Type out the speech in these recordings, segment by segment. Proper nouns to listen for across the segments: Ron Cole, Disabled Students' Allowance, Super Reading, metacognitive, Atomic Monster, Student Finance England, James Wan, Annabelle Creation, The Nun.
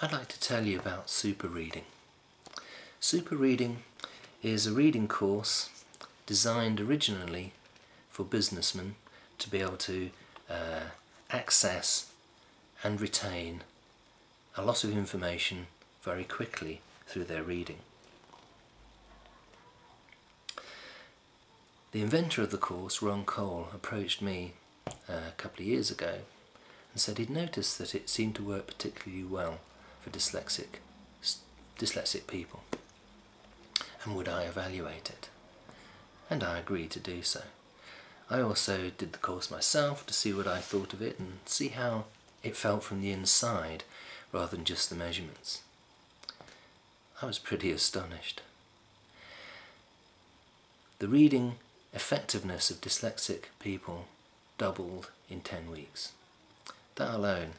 I'd like to tell you about Super Reading. Super Reading is a reading course designed originally for businessmen to be able to access and retain a lot of information very quickly through their reading. The inventor of the course, Ron Cole, approached me a couple of years ago and said he'd noticed that it seemed to work particularly well for dyslexic people, and would I evaluate it? And I agreed to do so. I also did the course myself to see what I thought of it and see how it felt from the inside rather than just the measurements. I was pretty astonished. The reading effectiveness of dyslexic people doubled in 10 weeks. That alone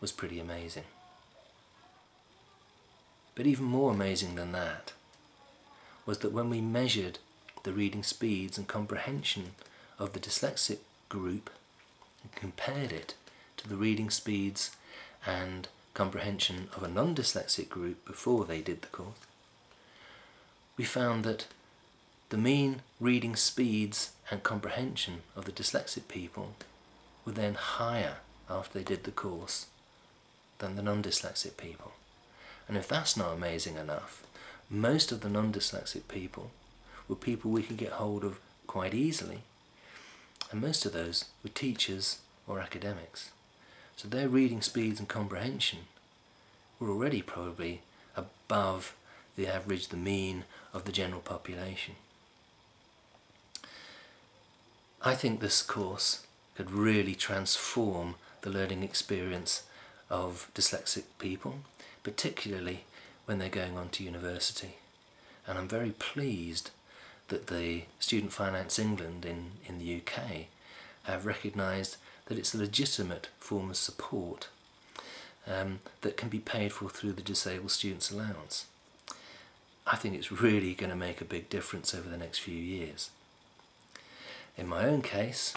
was pretty amazing. But even more amazing than that was that when we measured the reading speeds and comprehension of the dyslexic group and compared it to the reading speeds and comprehension of a non-dyslexic group before they did the course, we found that the mean reading speeds and comprehension of the dyslexic people were then higher after they did the course than the non-dyslexic people. And if that's not amazing enough, most of the non-dyslexic people were people we could get hold of quite easily, and most of those were teachers or academics. So their reading speeds and comprehension were already probably above the average, the mean of the general population. I think this course could really transform the learning experience of dyslexic people, particularly when they're going on to university. And I'm very pleased that the Student Finance England in the UK have recognised that it's a legitimate form of support that can be paid for through the Disabled Students' Allowance. I think it's really going to make a big difference over the next few years. In my own case,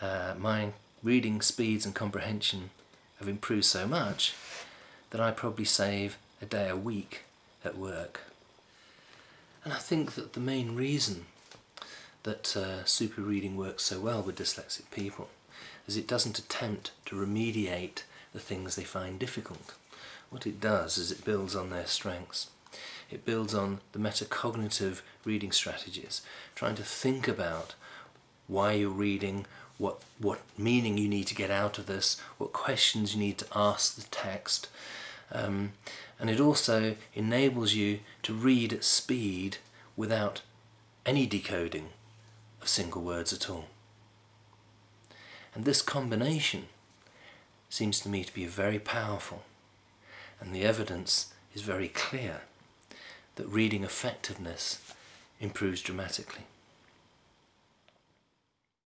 my reading speeds and comprehension have improved so much that I probably save a day a week at work. And I think that the main reason that Super Reading works so well with dyslexic people is it doesn't attempt to remediate the things they find difficult. What it does is it builds on their strengths. It builds on the metacognitive reading strategies, trying to think about why you're reading, what meaning you need to get out of this, what questions you need to ask the text, and it also enables you to read at speed without any decoding of single words at all. And this combination seems to me to be very powerful, and the evidence is very clear that reading effectiveness improves dramatically.